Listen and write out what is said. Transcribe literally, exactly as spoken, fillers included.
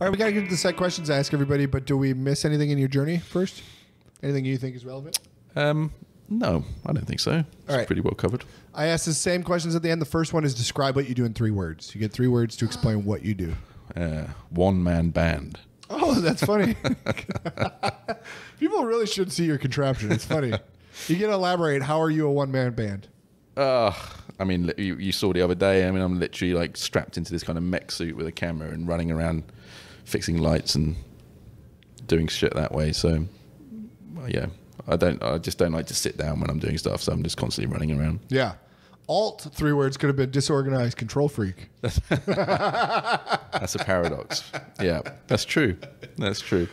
All right, we got to get to the set questions I ask everybody, but do we miss anything in your journey first? Anything you think is relevant? Um, no, I don't think so. It's all right. Pretty well covered. I asked the same questions at the end. The first one is describe what you do in three words. You get three words to explain what you do. Uh, one-man band. Oh, that's funny. People really should see your contraption. It's funny. You can elaborate. How are you a one-man band? Uh, I mean, you, you saw the other day. I mean, I'm literally like strapped into this kind of mech suit with a camera and running around fixing lights and doing shit that way. So, well, yeah, I don't. I just don't like to sit down when I'm doing stuff. So I'm just constantly running around. Yeah. Alt, three words, could have been disorganized control freak. That's a paradox. Yeah, that's true. That's true.